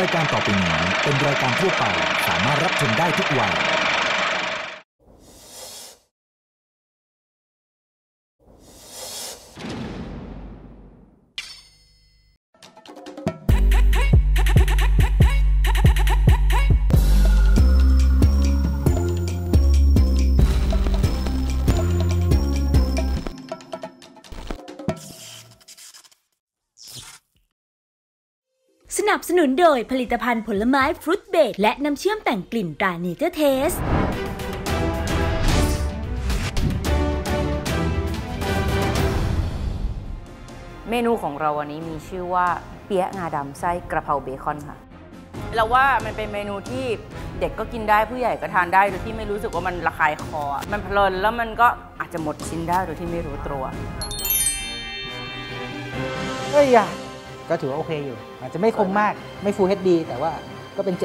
รายการต่อไปนี้เป็นรายการทั่วไปสามารถรับชมได้ทุกวัยสนับสนุนโดยผลิตภัณฑ์ผลไม้ฟรุตเบดและน้ำเชื่อมแต่งกลิ่นตราเนเจอร์เทสเมนูของเราวันนี้มีชื่อว่าเปี๊ยะงาดำไส้กระเพราเบคอนค่ะเราว่ามันเป็นเมนูที่เด็กก็กินได้ผู้ใหญ่ก็ทานได้โดยที่ไม่รู้สึกว่ามันระคายคอมันเพลินแล้วมันก็อาจจะหมดชิ้นได้โดยที่ไม่รู้ตัวเฮ้ยก็ถือว่าโอเคอยู่อาจจะไม่คมมากไม่ Full HD แต่ว่าก็เป็น720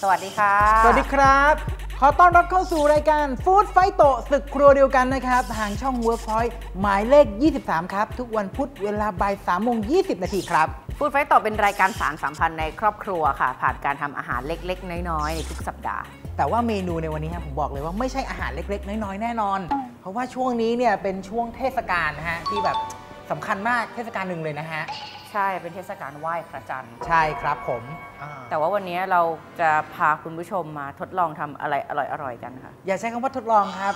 สวัสดีค่ะสวัสดีครับขอต้อนรับเข้าสู่รายการฟู้ดไฟโตศึกครัวเดียวกันนะครับทางช่อง Workpoint หมายเลข23ครับทุกวันพุธเวลาบ่าย 3:20 นาทีครับฟู้ดไฟโตเป็นรายการสารสัมพันธ์ในครอบครัวค่ะผ่านการทำอาหารเล็กๆน้อยๆในทุกสัปดาห์แต่ว่าเมนูในวันนี้ครับผมบอกเลยว่าไม่ใช่อาหารเล็กๆน้อยๆแน่นอนเพราะว่าช่วงนี้เนี่ยเป็นช่วงเทศกาลนะฮะที่แบบสำคัญมากเทศกาลหนึ่งเลยนะฮะใช่เป็นเทศกาลไหว้พระจันทร์ใช่ครับผมแต่ว่าวันนี้เราจะพาคุณผู้ชมมาทดลองทำอะไรอร่อยๆกันค่ะอย่าใช้คำว่าทดลองครับ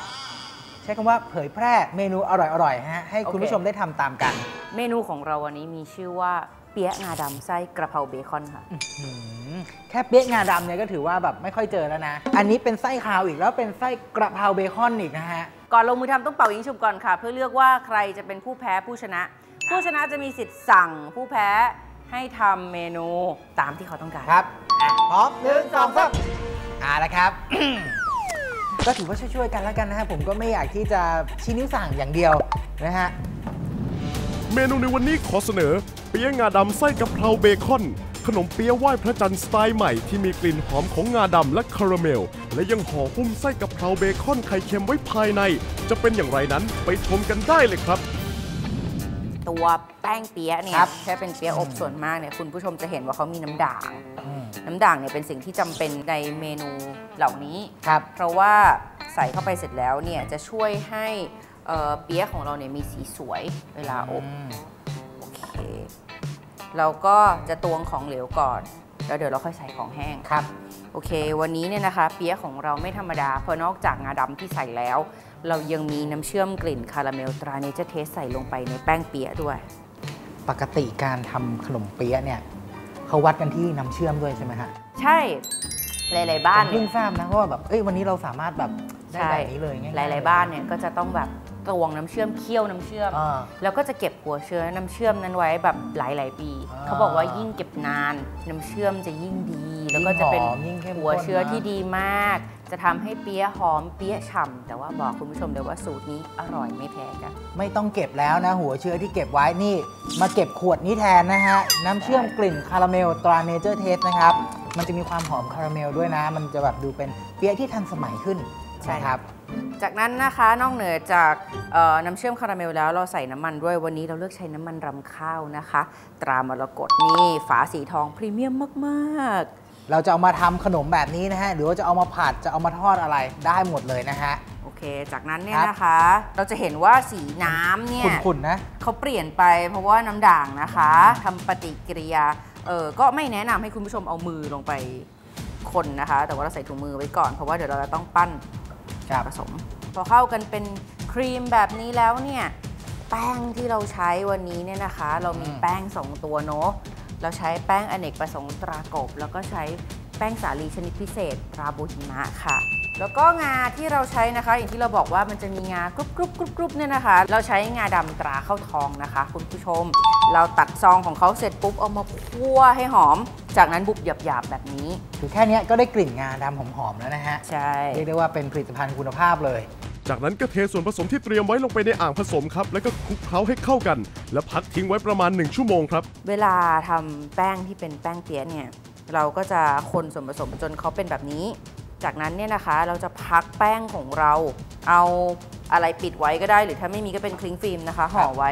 ใช้คำว่าเผยแพร่เมนูอร่อยๆฮะให้คุณผู้ชมได้ทำตามกันเมนูของเราวันนี้มีชื่อว่าเปี๊ยะงาดำไส้กระเพราเบคอนค่ะแค่เปี๊ยะงาดำเนี่ยก็ถือว่าแบบไม่ค่อยเจอแล้วนะอันนี้เป็นไส้คาวอีกแล้วเป็นไส้กระเพราเบคอนอีกนะฮะก่อนลงมือทำต้องเป่ายิงฉุบก่อนค่ะเพื่อเลือกว่าใครจะเป็นผู้แพ้ผู้ชนะผู้ชนะจะมีสิทธิ์สั่งผู้แพ้ให้ทำเมนูตามที่เขาต้องการครับพร้อม1 2 3ละครับ ก็ถือว่าช่วยๆกันแล้วกันนะฮะผมก็ไม่อยากที่จะชี้นิ้วสั่งอย่างเดียวนะฮะเมนูในวันนี้ขอเสนอเปี๊ยะงาดำไส้กะเพราเบคอนขนมเปี๊ยะไหว้พระจันทร์สไตล์ใหม่ที่มีกลิ่นหอมของงาดำและคาราเมลและยังห่อหุ้มไส้กะเพราเบคอนไข่เค็มไว้ภายในจะเป็นอย่างไรนั้นไปชมกันได้เลยครับตัวแป้งเปี๊ยะเนี่ยแค่เป็นเปี๊ยะอบส่วนมากเนี่ยคุณผู้ชมจะเห็นว่าเขามีน้ำด่างเนี่ยเป็นสิ่งที่จำเป็นในเมนูเหล่านี้เพราะว่าใส่เข้าไปเสร็จแล้วเนี่ยจะช่วยให้เปี๊ยะของเราเนี่ยมีสีสวยเวลาอบโอเคเราก็จะตวงของเหลวก่อนแล้วเดี๋ยวเราค่อยใส่ของแห้งครับโอเควันนี้เนี่ยนะคะเปี๊ยะของเราไม่ธรรมดาเพราะนอกจากงาดำที่ใส่แล้วเรายังมีน้ำเชื่อมกลิ่นคาราเมลตราเนเจอร์เทสใส่ลงไปในแป้งเปี๊ยะด้วยปกติการทำขนมเปี๊ยะเนี่ยเขาวัดกันที่น้ำเชื่อมด้วยใช่ไหมฮะใช่หลายๆบ้านเพิ่งทราบนะเพราะว่าแบบวันนี้เราสามารถแบบได้แบบนี้เลยหลายๆบ้านเนี่ยก็จะต้องแบบตวงน้ำเชื่อมเคี่ยวน้ำเชื่อมแล้วก็จะเก็บหัวเชื้อน้ำเชื่อมนั้นไว้แบบหลายๆปีเขาบอกว่ายิ่งเก็บนานน้ำเชื่อมจะยิ่งดีแล้วก็จะเป็นหัวเชื้อที่ดีมากจะทำให้เปี๊ยะหอมเปี๊ยะฉ่ำแต่ว่าบอกคุณผู้ชมเลยว่าสูตรนี้อร่อยไม่แพ้กันไม่ต้องเก็บแล้วนะหัวเชื้อที่เก็บไว้นี่มาเก็บขวดนี้แทนนะฮะน้ำเชื่อมกลิ่นคาราเมลตราเนเจอร์เทสนะครับมันจะมีความหอมคาราเมลด้วยนะมันจะแบบดูเป็นเปี๊ยะที่ทันสมัยขึ้นใช่ครับจากนั้นนะคะนอกเหนือจากน้ำเชื่อมคาราเมลแล้วเราใส่น้ำมันด้วยวันนี้เราเลือกใช้น้ำมันรำข้าวนะคะตรามรกตนี่ฝาสีทองพรีเมียมมากๆเราจะเอามาทำขนมแบบนี้นะฮะหรือว่าจะเอามาผัดจะเอามาทอดอะไรได้หมดเลยนะฮะโอเคจากนั้นเนี่ยนะคะเราจะเห็นว่าสีน้ำเนี่ยขุ่นๆนะเขาเปลี่ยนไปเพราะว่าน้ำด่างนะคะทำปฏิกิริยาก็ไม่แนะนำให้คุณผู้ชมเอามือลงไปคนนะคะแต่ว่าเราใส่ถุงมือไว้ก่อนเพราะว่าเดี๋ยวเราจะต้องปั้นผสมพอเข้ากันเป็นครีมแบบนี้แล้วเนี่ยแป้งที่เราใช้วันนี้เนี่ยนะคะเรามีแป้ง2ตัวเนาะเราใช้แป้งอเนกประสงค์ตรากบแล้วก็ใช้แป้งสาลีชนิดพิเศษตราบูหิมะค่ะแล้วก็งาที่เราใช้นะคะอย่างที่เราบอกว่ามันจะมีงากรุบๆเนี่ยนะคะเราใช้งาดำตราข้าวทองนะคะคุณผู้ชมเราตัดซองของเขาเสร็จปุ๊บเอามาคั่วให้หอมจากนั้นบุบหยาบๆแบบนี้คือแค่นี้ก็ได้กลิ่นงาดำหอมๆแล้วนะฮะใช่เรียกได้ว่าเป็นผลิตภัณฑ์คุณภาพเลยจากนั้นก็เทส่วนผสมที่เตรียมไว้ลงไปในอ่างผสมครับแล้วก็คลุกเคล้าให้เข้ากันและพักทิ้งไว้ประมาณ1ชั่วโมงครับเวลาทำแป้งที่เป็นแป้งเปี๊ยะเนี่ยเราก็จะคนส่วนผสมจนเขาเป็นแบบนี้จากนั้นเนี่ยนะคะเราจะพักแป้งของเราเอาอะไรปิดไว้ก็ได้หรือถ้าไม่มีก็เป็นคลิ้งฟิล์มนะคะห่อไว้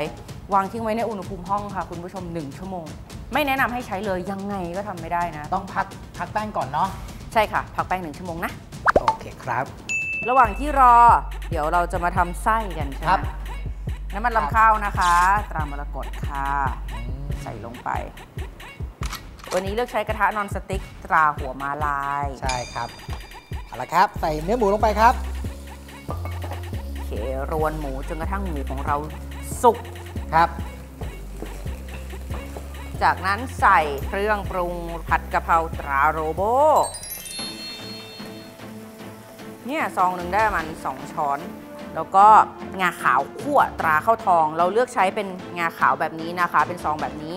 วางทิ้งไว้ในอุณหภูมิห้องค่ะคุณผู้ชม1ชั่วโมงไม่แนะนำให้ใช้เลยยังไงก็ทำไม่ได้นะต้องพักแป้งก่อนเนาะใช่ค่ะพักแป้ง1ชั่วโมงนะโอเคครับระหว่างที่รอเดี๋ยวเราจะมาทำไส้กันใช่ไหมน้ำมันรำข้าวนะคะตรามรกตค่ะใส่ลงไปวันนี้เลือกใช้กระทะนอนสติ๊กตราหัวมาลายใช่ครับเอาละครับใส่เนื้อหมูลงไปครับโอเครวนหมูจนกระทั่งหมูของเราสุกครับจากนั้นใส่เครื่องปรุงผัดกะเพราตราโรโบเนี่ยซองหนึ่งได้มัน2ช้อนแล้วก็งาขาวคั่วตราข้าวทองเราเลือกใช้เป็นงาขาวแบบนี้นะคะเป็นซองแบบนี้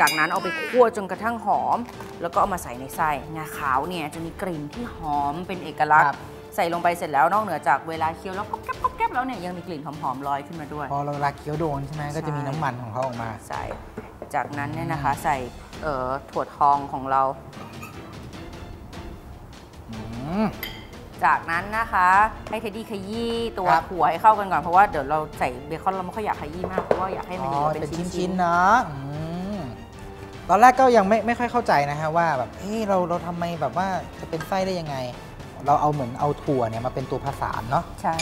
จากนั้นเอาไปคั่วจนกระทั่งหอมแล้วก็เอามาใส่ในไส้งาขาวเนี่ยจะมีกลิ่นที่หอมเป็นเอกลักษณ์ใส่ลงไปเสร็จแล้วนอกเหนือจากเวลาเคี้ยวแล้วก๊อบแล้วเนี่ยยังมีกลิ่นหอมๆลอยขึ้นมาด้วยพอเราเวลาเคี้ยวโดนใช่ไหมก็จะมีน้ำมันของเขาออกมาใส่จากนั้นเนี่ยนะคะใส่ถั่วทองของเราจากนั้นนะคะให้เทดดี้ขยี้ตัวหัวให้เข้ากันก่อนเพราะว่าเดี๋ยวเราใส่เบคอนเราไม่ค่อยอยากขยี้มากเพราะว่าอยากให้มันเป็นชิ้นๆนะตอนแรกก็ยังไม่ค่อยเข้าใจนะฮะว่าแบบเราทำไมแบบว่าจะเป็นไส้ได้ยังไงเราเอาเหมือนเอาถั่วเนี่ยมาเป็นตัวผสานเนาะใช่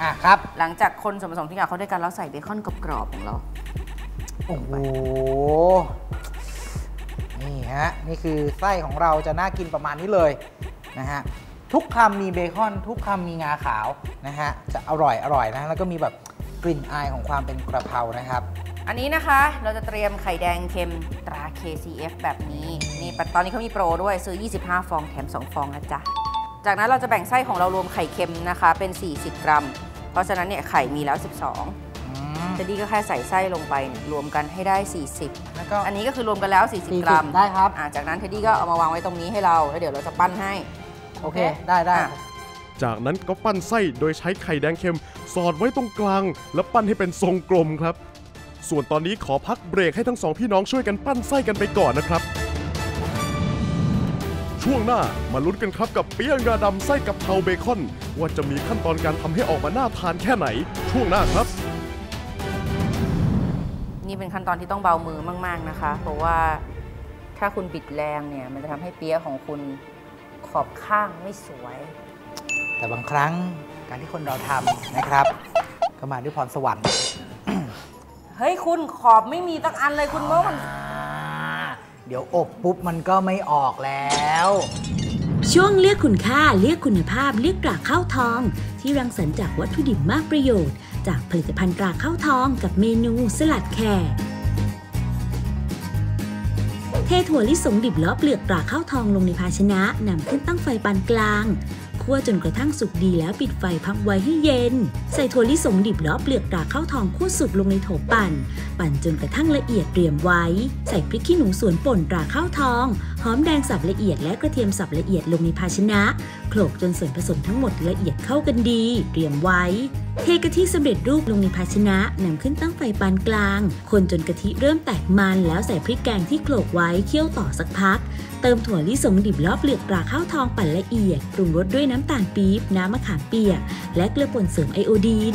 อ่ะครับหลังจากคนส่วนผสมทุกอย่างเขาได้กันเราใส่เบคอนกรอบๆของเราโอ้โหนี่ฮะนี่คือไส้ของเราจะน่ากินประมาณนี้เลยนะฮะทุกคำมีเบคอนทุกคำมีงาขาวนะฮะจะอร่อยนะแล้วก็มีแบบกลิ่นอายของความเป็นกระเพรานะครับอันนี้นะคะเราจะเตรียมไข่แดงเค็มตรา KCF แบบนี้นี่ตอนนี้เขามีโปรด้วยซื้อ25ฟองแถม2ฟองนะจ๊ะจากนั้นเราจะแบ่งไส้ของเรารวมไข่เค็มนะคะเป็น40กรัมเพราะฉะนั้นเนี่ยไข่มีแล้ว12จะดีก็แค่ใส่ไส้ลงไปรวมกันให้ได้40แล้วก็อันนี้ก็คือรวมกันแล้ว40กรัมได้ครับจากนั้นเทดดี้ก็เอามาวางไว้ตรงนี้ให้เราแล้วเดี๋ยวเราจะปั้นให้โอเคได้จากนั้นก็ปั้นไส้โดยใช้ไข่แดงเค็มสอดไว้ตรงกลางแล้วปั้นให้เป็นทรงกลมครับส่วนตอนนี้ขอพักเบรกให้ทั้งสองพี่น้องช่วยกันปั้นไส้กันไปก่อนนะครับช่วงหน้ามาลุ้นกันครับกับเปี๊ยะงาดำไส้กะเพราเบคอนว่าจะมีขั้นตอนการทำให้ออกมาน่าทานแค่ไหนช่วงหน้าครับนี่เป็นขั้นตอนที่ต้องเบามือมากๆนะคะเพราะว่าถ้าคุณบิดแรงเนี่ยมันจะทำให้เปี๊ยะของคุณขอบข้างไม่สวยแต่บางครั้งการที่คนเราทำนะครับก็มาด้วยพรสวรรค์เฮ้ยคุณขอบไม่มีตั้งอันเลยคุณโม่มันเดี๋ยวอบปุ๊บมันก็ไม่ออกแล้วช่วงเลือกคุณค่าเลือกคุณภาพเลือกตราข้าวทองที่รังสรรค์จากวัตถุดิบมากประโยชน์จากผลิตภัณฑ์ตราข้าวทองกับเมนูสลัดแขกเทถั่วลิสงดิบล้อเปลือกตราข้าวทองลงในภาชนะนำขึ้นตั้งไฟปานกลางคั่วจนกระทั่งสุกดีแล้วปิดไฟพักไว้ให้เย็นใส่ถั่วลิสงดิบล้อเปลือกตราข้าวทองคั่วสุกลงในโถปั่นจนกระทั่งละเอียดเตรียมไว้ใส่พริกขี้หนูสวนป่นตราข้าวทองหอมแดงสับละเอียดและกระเทียมสับละเอียดลงในภาชนะโขลกจนส่วนผสมทั้งหมดละเอียดเข้ากันดีเตรียมไว้เทกะทิสำเร็จรูปลงในภาชนะนำขึ้นตั้งไฟปานกลางคนจนกะทิเริ่มแตกมันแล้วใส่พริกแกงที่โขลกไว้เคี่ยวต่อสักพักเติมถั่วลิสงดิบล้อเปลือกตราข้าวทองปั่นละเอียดปรุงรสด้วยน้ำตาลปี๊บน้ำมะขามเปียกและเกลือป่นเสริมไอโอดีน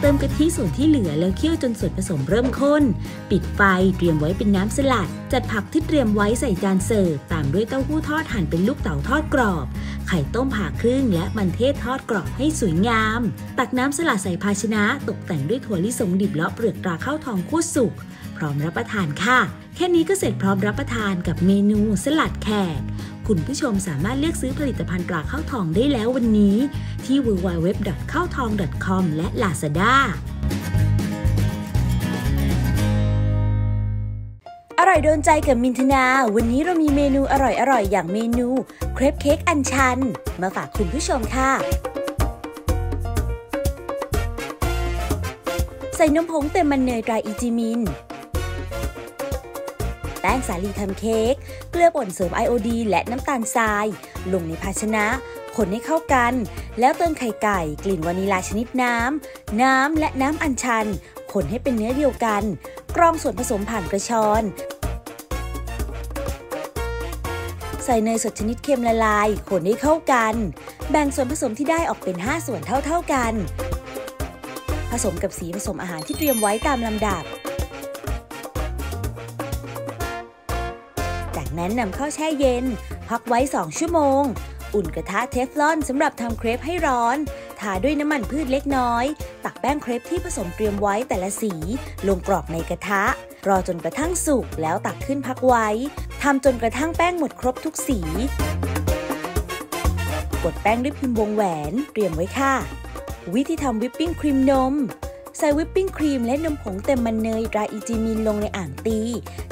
เติมกะทิส่วนที่เหลือแล้วเคี่ยวจนส่วนผสมเริ่มข้นปิดไฟเตรียมไว้เป็นน้ำสลัดจัดผักที่เตรียมไว้ใส่จานเสิร์ฟตามด้วยเต้าหู้ทอดหั่นเป็นลูกเต๋าทอดกรอบไข่ต้มผ่าครึ่งและมันเทศทอดกรอบให้สวยงามตักน้ำสลัดใส่ภาชนะตกแต่งด้วยถั่วลิสงดิบเลาะเปลือกตราข้าวทองคั่วสุกพร้อมรับประทานค่ะแค่นี้ก็เสร็จพร้อมรับประทานกับเมนูสลัดแขกคุณผู้ชมสามารถเลือกซื้อผลิตภัณฑ์ตราข้าวทองได้แล้ววันนี้ที่ www.kaotong.com และ Lazada อร่อยโดนใจกับมินทนาวันนี้เรามีเมนูอร่อยๆ อย่างเมนูเครปเค้กอัญชันมาฝากคุณผู้ชมค่ะใส่นมผงเต็มมันเนยตราอีจิมินแป้งสาลีทำเค้กเกลือป่นเสริมไอโอดีนและน้ำตาลทรายลงในภาชนะคนให้เข้ากันแล้วเติมไข่ไก่กลิ่นวานิลาชนิดน้ำและน้ำอัญชันคนให้เป็นเนื้อเดียวกันกรองส่วนผสมผ่านกระชอนใส่เนยสดชนิดเค็มละลายคนให้เข้ากันแบ่งส่วนผสมที่ได้ออกเป็น5ส่วนเท่าๆกัน ผสมกับสีผสมอาหารที่เตรียมไว้ตามลำดับจากนั้นนำเข้าแช่เย็นพักไว้2ชั่วโมงอุ่นกระทะเทฟลอนสำหรับทำเครปให้ร้อนทาด้วยน้ำมันพืชเล็กน้อยตักแป้งเครปที่ผสมเตรียมไว้แต่ละสีลงกรอกในกระทะรอจนกระทั่งสุกแล้วตักขึ้นพักไว้ทำจนกระทั่งแป้งหมดครบทุกสีกดแป้งด้วยพิมพ์วงแหวนเตรียมไว้ค่ะวิธีทำวิปปิ้งครีมนมใส่วิปปิ้งครีมและนมผงเต็มมันเนยดราอีจีมินลงในอ่างตี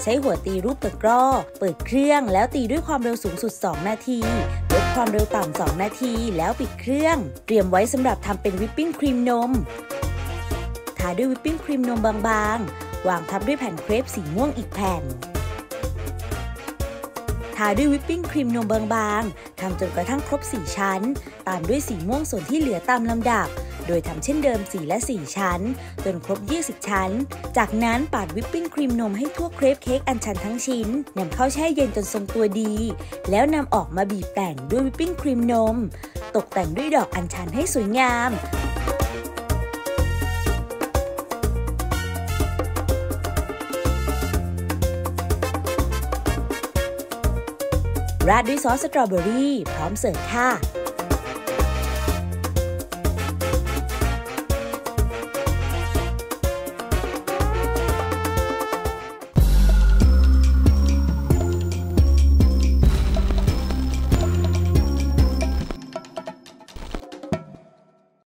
ใช้หัวตีรูปตะกร้อเปิดเครื่องแล้วตีด้วยความเร็วสูงสุด2นาทีลดความเร็วต่ำ2นาทีแล้วปิดเครื่องเตรียมไว้สำหรับทำเป็นวิปปิ้งครีมนมทาด้วยวิปปิ้งครีมนมบางๆวางทับด้วยแผ่นเครปสีม่วงอีกแผ่นทาด้วยวิปปิ้งครีมนมบางๆทำจนกระทั่งครบ4ชั้นตามด้วยสีม่วงส่วนที่เหลือตามลำดับโดยทำเช่นเดิม4และ4ชั้นจนครบ20ชั้นจากนั้นปาดวิปปิ้งครีมนมให้ทั่วเครปเค้กอันชันทั้งชิ้นนำเข้าแช่เย็นจนทรงตัวดีแล้วนำออกมาบีบแต่งด้วยวิปปิ้งครีมนมตกแต่งด้วยดอกอัญชันให้สวยงามราดด้วยซอสสตรอเบอรี่พร้อมเสิร์ฟค่ะ